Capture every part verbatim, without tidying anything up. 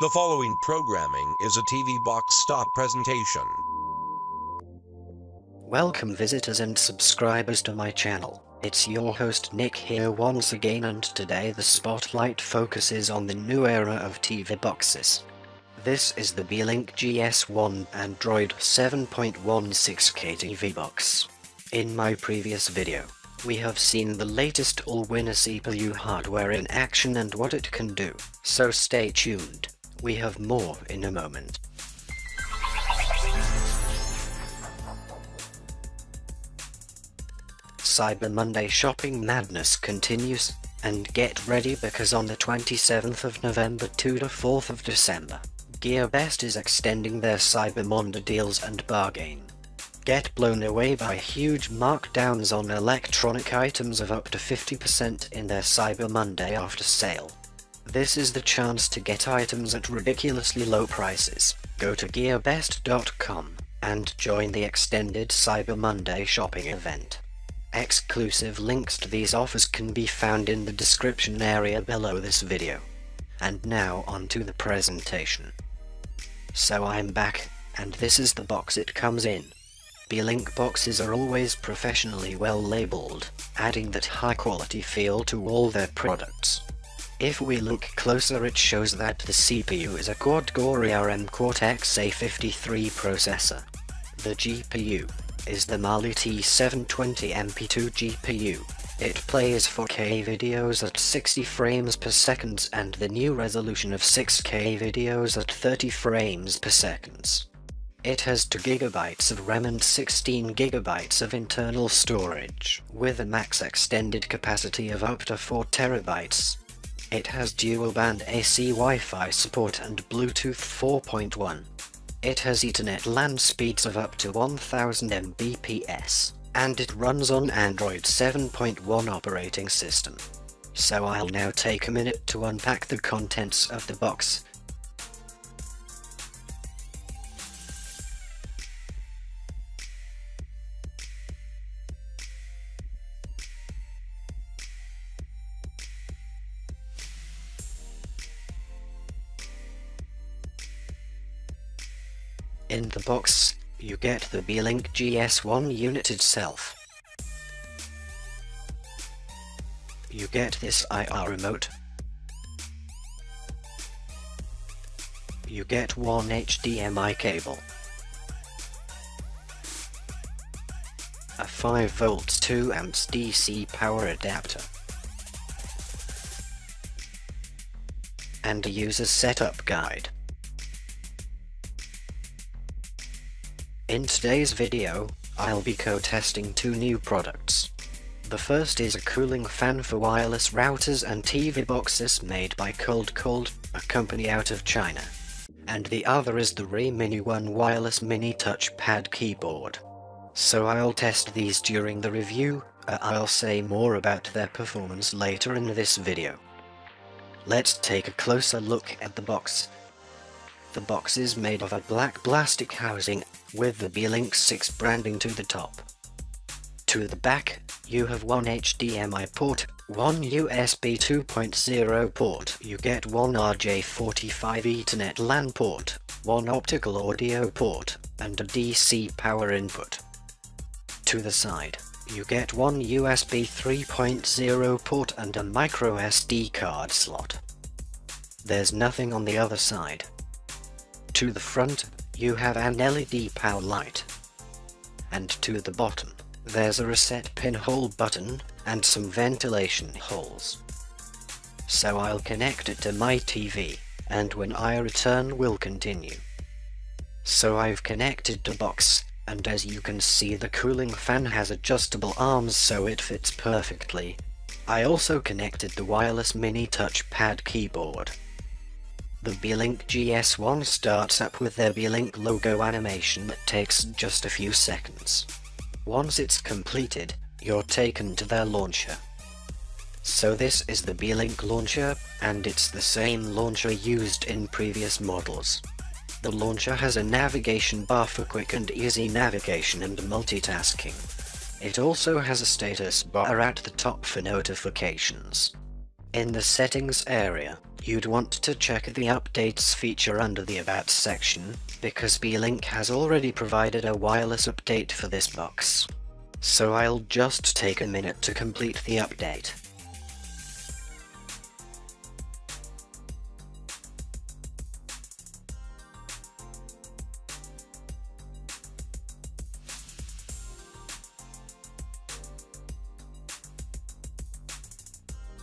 The following programming is a T V Box Stop presentation. Welcome visitors and subscribers to my channel. It's your host Nick here once again, and today the spotlight focuses on the new era of T V boxes. This is the Beelink G S one Android seven point one six K T V box. In my previous video, we have seen the latest Allwinner C P U hardware in action and what it can do, so stay tuned. We have more in a moment. Cyber Monday shopping madness continues, and get ready because on the twenty-seventh of November to the fourth of December, Gearbest is extending their Cyber Monday deals and bargain. Get blown away by huge markdowns on electronic items of up to fifty percent in their Cyber Monday after sale. This is the chance to get items at ridiculously low prices. Go to gearbest dot com and join the extended Cyber Monday shopping event. Exclusive links to these offers can be found in the description area below this video. And now on to the presentation. So I'm back, and this is the box it comes in. Beelink boxes are always professionally well labeled, adding that high quality feel to all their products. If we look closer, it shows that the C P U is a quad-core ARM Cortex A fifty-three processor. The G P U is the Mali T seven twenty M P two G P U. It plays four K videos at sixty frames per second and the new resolution of six K videos at thirty frames per second. It has two gigabytes of RAM and sixteen gigabytes of internal storage, with a max extended capacity of up to four terabytes. It has dual-band A C Wi-Fi support and Bluetooth four point one. It has Ethernet LAN speeds of up to one thousand megabits per second, and it runs on Android seven point one operating system. So I'll now take a minute to unpack the contents of the box. In the box, you get the Beelink G S one unit itself. You get this I R remote. You get one H D M I cable. A five volt two amp D C power adapter. And a user setup guide. In today's video, I'll be co-testing two new products. The first is a cooling fan for wireless routers and T V boxes made by Cold Cold, a company out of China. And the other is the Rii Mini Wireless Mini Touchpad Keyboard. So I'll test these during the review, uh, I'll say more about their performance later in this video. Let's take a closer look at the box. The box is made of a black plastic housing, with the Beelink six branding to the top. To the back, you have one H D M I port, one U S B two point oh port, you get one R J forty-five Ethernet LAN port, one optical audio port, and a D C power input. To the side, you get one U S B three point oh port and a micro S D card slot. There's nothing on the other side. To the front, you have an L E D power light. And to the bottom, there's a reset pinhole button, and some ventilation holes. So I'll connect it to my T V, and when I return we'll continue. So I've connected the box, and as you can see the cooling fan has adjustable arms so it fits perfectly. I also connected the wireless mini touchpad keyboard. The Beelink G S one starts up with their Beelink logo animation that takes just a few seconds. Once it's completed, you're taken to their launcher. So this is the Beelink launcher, and it's the same launcher used in previous models. The launcher has a navigation bar for quick and easy navigation and multitasking. It also has a status bar at the top for notifications. In the settings area, you'd want to check the updates feature under the about section, because Beelink has already provided a wireless update for this box. So I'll just take a minute to complete the update.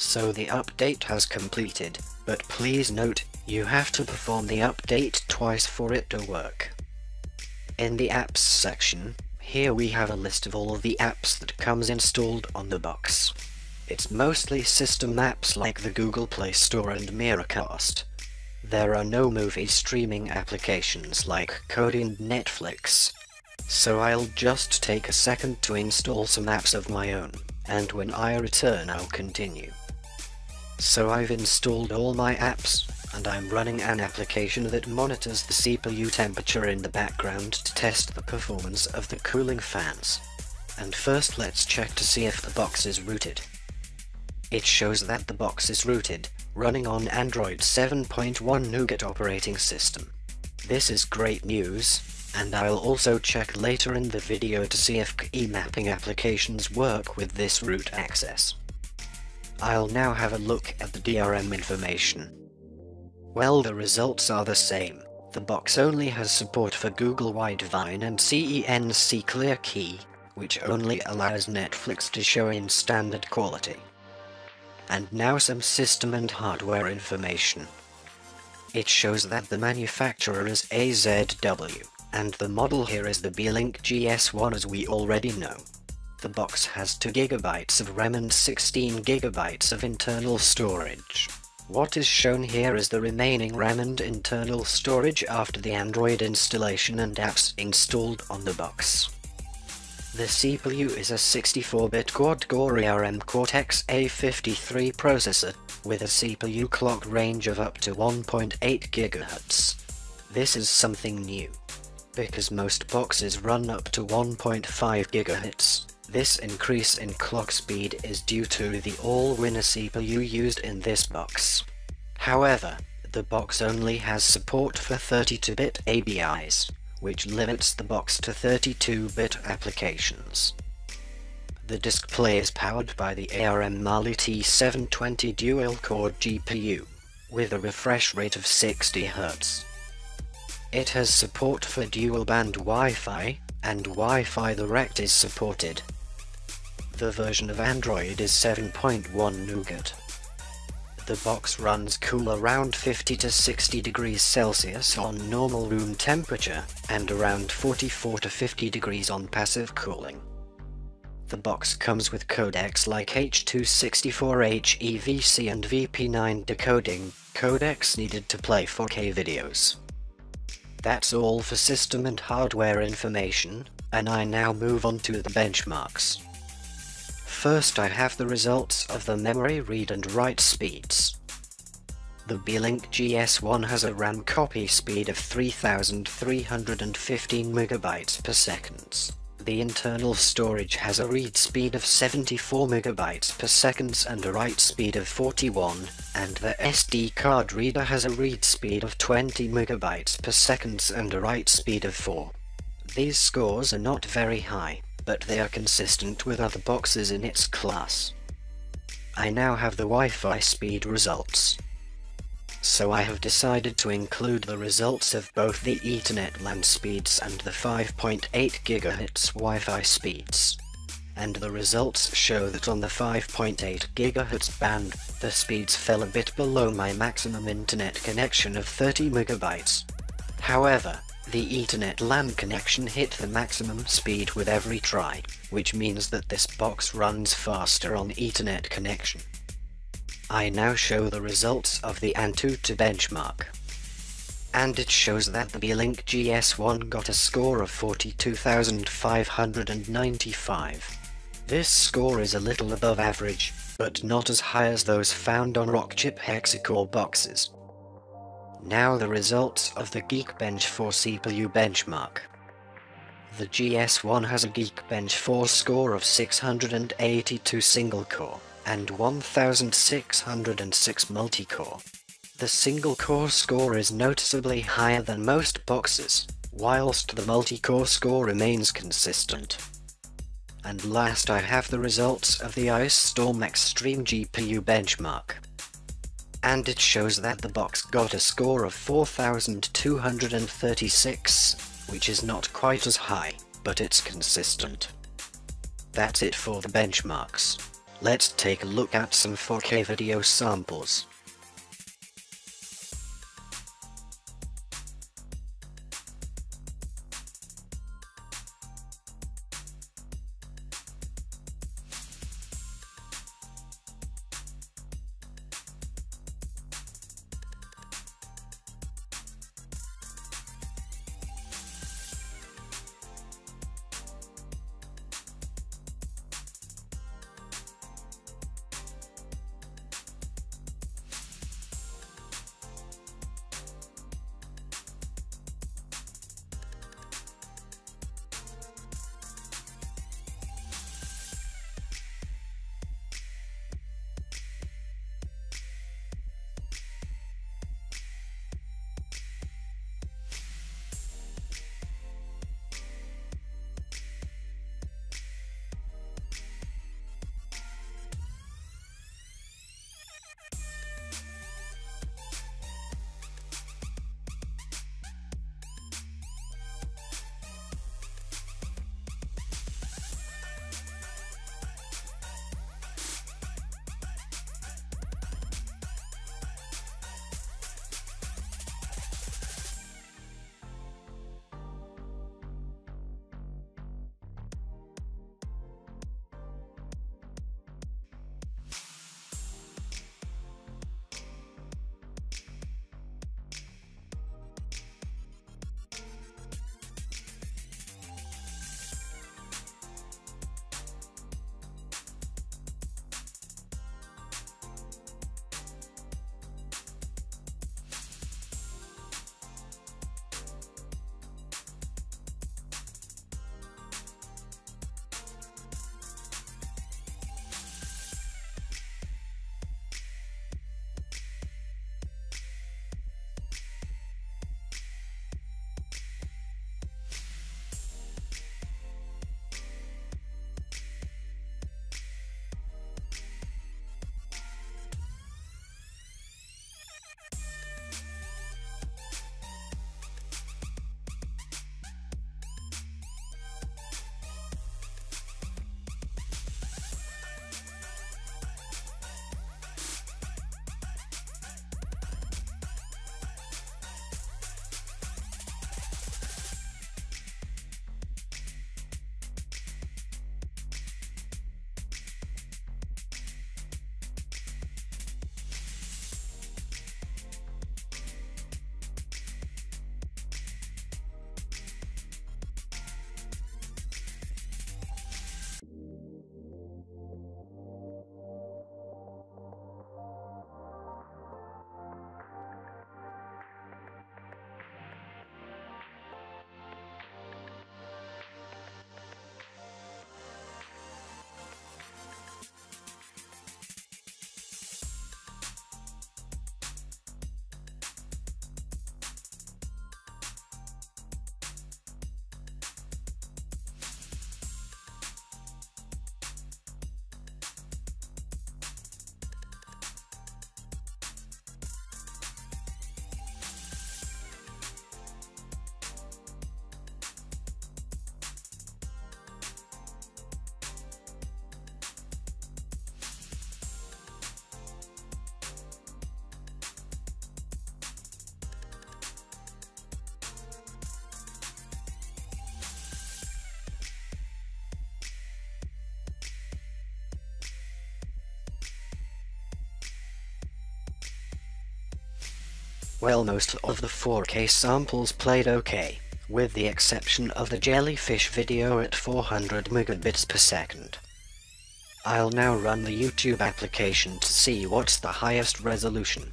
So the update has completed, but please note, you have to perform the update twice for it to work. In the apps section, here we have a list of all of the apps that comes installed on the box. It's mostly system apps like the Google Play Store and Miracast. There are no movie streaming applications like Kodi and Netflix. So I'll just take a second to install some apps of my own, and when I return I'll continue. So I've installed all my apps, and I'm running an application that monitors the C P U temperature in the background to test the performance of the cooling fans. And first let's check to see if the box is rooted. It shows that the box is rooted, running on Android seven point one Nougat operating system. This is great news, and I'll also check later in the video to see if key mapping applications work with this root access. I'll now have a look at the D R M information. Well, the results are the same. The box only has support for Google Widevine and C E N C Clear Key, which only allows Netflix to show in standard quality. And now some system and hardware information. It shows that the manufacturer is A Z W, and the model here is the Beelink G S one as we already know. The box has two gigabytes of RAM and sixteen gigabytes of internal storage. What is shown here is the remaining RAM and internal storage after the Android installation and apps installed on the box. The C P U is a sixty-four bit quad-core ARM Cortex A fifty-three processor, with a C P U clock range of up to one point eight gigahertz. This is something new, because most boxes run up to one point five gigahertz. This increase in clock speed is due to the Allwinner C P U used in this box. However, the box only has support for thirty-two bit A B Is, which limits the box to thirty-two bit applications. The display is powered by the ARM Mali T seven twenty dual-core G P U, with a refresh rate of sixty hertz. It has support for dual-band Wi-Fi, and Wi-Fi direct is supported. The version of Android is seven point one Nougat. The box runs cool around fifty to sixty degrees Celsius on normal room temperature, and around forty-four to fifty degrees on passive cooling. The box comes with codecs like H two sixty-four H E V C and V P nine decoding, codecs needed to play four K videos. That's all for system and hardware information, and I now move on to the benchmarks. First, I have the results of the memory read and write speeds. The Beelink G S one has a RAM copy speed of three thousand three hundred fifteen megabytes per second. The internal storage has a read speed of seventy-four megabytes per second and a write speed of forty-one, and the S D card reader has a read speed of twenty megabytes per second and a write speed of four. These scores are not very high, but they are consistent with other boxes in its class. I now have the Wi-Fi speed results. So I have decided to include the results of both the Ethernet LAN speeds and the five point eight gigahertz Wi-Fi speeds. And the results show that on the five point eight gigahertz band, the speeds fell a bit below my maximum internet connection of thirty megabytes. However, the Ethernet LAN connection hit the maximum speed with every try, which means that this box runs faster on Ethernet connection. I now show the results of the Antutu benchmark. And it shows that the Beelink G S one got a score of forty-two thousand five hundred ninety-five. This score is a little above average, but not as high as those found on Rockchip hexacore boxes. Now the results of the Geekbench four C P U benchmark. The G S one has a Geekbench four score of six hundred eighty-two single core, and one thousand six hundred six multi-core. The single-core score is noticeably higher than most boxes, whilst the multi-core score remains consistent. And last, I have the results of the Ice Storm Extreme G P U benchmark. And it shows that the box got a score of four thousand two hundred thirty-six, which is not quite as high, but it's consistent. That's it for the benchmarks. Let's take a look at some four K video samples. Well, most of the four K samples played okay, with the exception of the jellyfish video at four hundred megabits per second. I'll now run the YouTube application to see what's the highest resolution.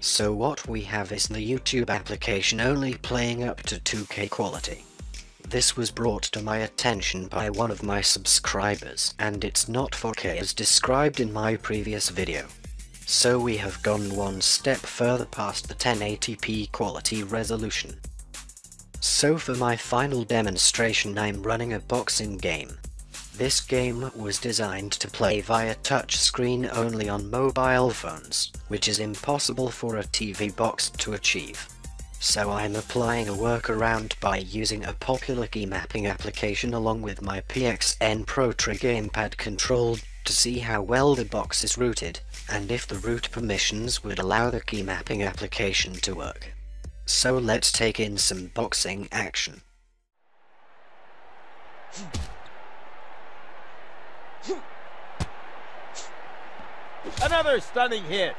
So what we have is the YouTube application only playing up to two K quality. This was brought to my attention by one of my subscribers, and it's not four K as described in my previous video. So we have gone one step further past the ten eighty p quality resolution. So for my final demonstration, I'm running a boxing game. This game was designed to play via touchscreen only on mobile phones, which is impossible for a T V box to achieve. So I'm applying a workaround by using a popular key mapping application along with my P X N ProTri gamepad control to see how well the box is routed, and if the root permissions would allow the key mapping application to work. So let's take in some boxing action. Another stunning hit!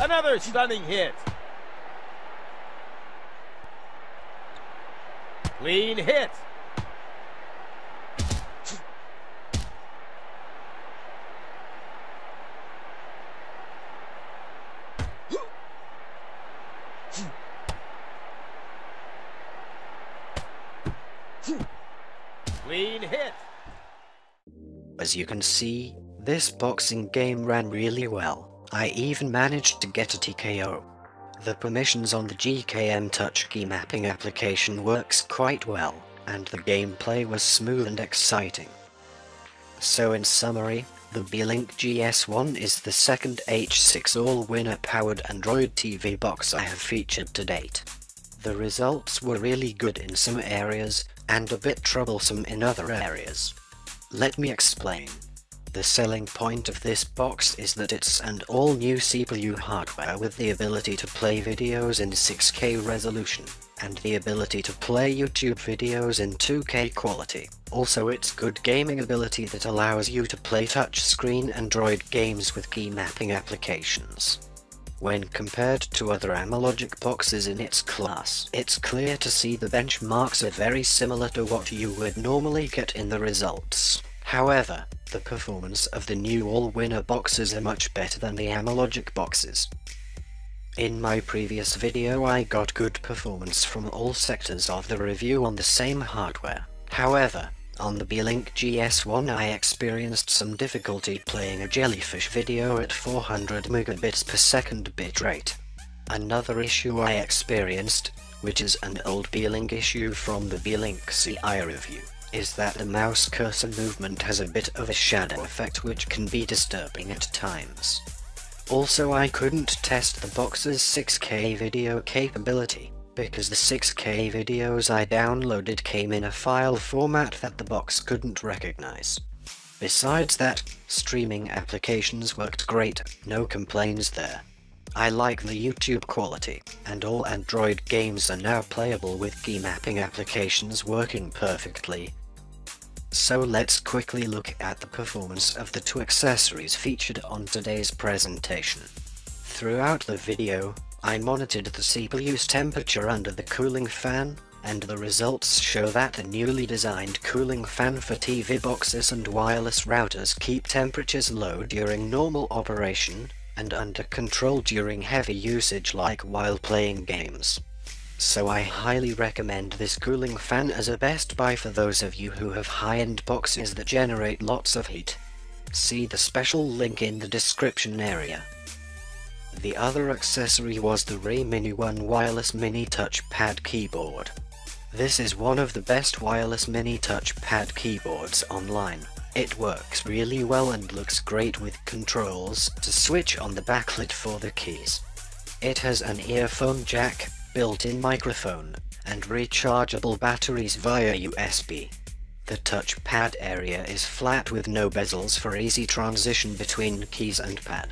Another stunning hit. Clean hit. Clean hit. As you can see, this boxing game ran really well. I even managed to get a T K O. The permissions on the G K M Touch Key Mapping application works quite well, and the gameplay was smooth and exciting. So in summary, the Beelink G S one is the second H six Allwinner powered Android T V box I have featured to date. The results were really good in some areas, and a bit troublesome in other areas. Let me explain. The selling point of this box is that it's an all-new C P U hardware with the ability to play videos in six K resolution, and the ability to play YouTube videos in two K quality. Also its good gaming ability that allows you to play touchscreen Android games with key mapping applications. When compared to other Amlogic boxes in its class, it's clear to see the benchmarks are very similar to what you would normally get in the results. However, the performance of the new Allwinner boxes are much better than the Amlogic boxes. In my previous video I got good performance from all sectors of the review on the same hardware. However, on the Beelink G S one I experienced some difficulty playing a jellyfish video at four hundred megabits per second bitrate. Another issue I experienced, which is an old Beelink issue from the Beelink C I review, is that the mouse cursor movement has a bit of a shadow effect which can be disturbing at times. Also I couldn't test the box's six K video capability, because the six K videos I downloaded came in a file format that the box couldn't recognize. Besides that, streaming applications worked great, no complaints there. I like the YouTube quality, and all Android games are now playable with key mapping applications working perfectly. So let's quickly look at the performance of the two accessories featured on today's presentation. Throughout the video, I monitored the C P U's temperature under the cooling fan, and the results show that the newly designed cooling fan for T V boxes and wireless routers keep temperatures low during normal operation, and under control during heavy usage like while playing games. So I highly recommend this cooling fan as a best buy for those of you who have high-end boxes that generate lots of heat. See the special link in the description area. The other accessory was the Rii Mini Wireless Mini Touchpad Keyboard. This is one of the best wireless mini touchpad keyboards online. It works really well and looks great with controls to switch on the backlit for the keys. It has an earphone jack, built-in microphone, and rechargeable batteries via U S B. The touchpad area is flat with no bezels for easy transition between keys and pad.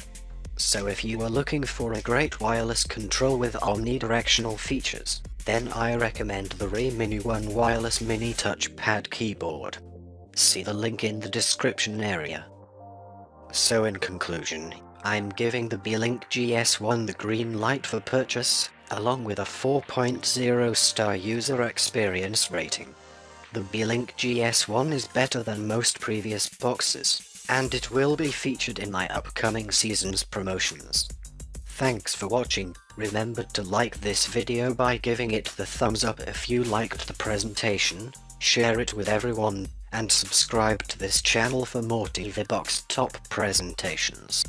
So if you are looking for a great wireless control with omnidirectional features, then I recommend the Rii Mini Wireless Mini Touchpad Keyboard. See the link in the description area. So in conclusion, I'm giving the Beelink G S one the green light for purchase, along with a four point zero star user experience rating. The Beelink G S one is better than most previous boxes, and it will be featured in my upcoming season's promotions. Thanks for watching. Remember to like this video by giving it the thumbs up if you liked the presentation, share it with everyone, and subscribe to this channel for more T V box top presentations.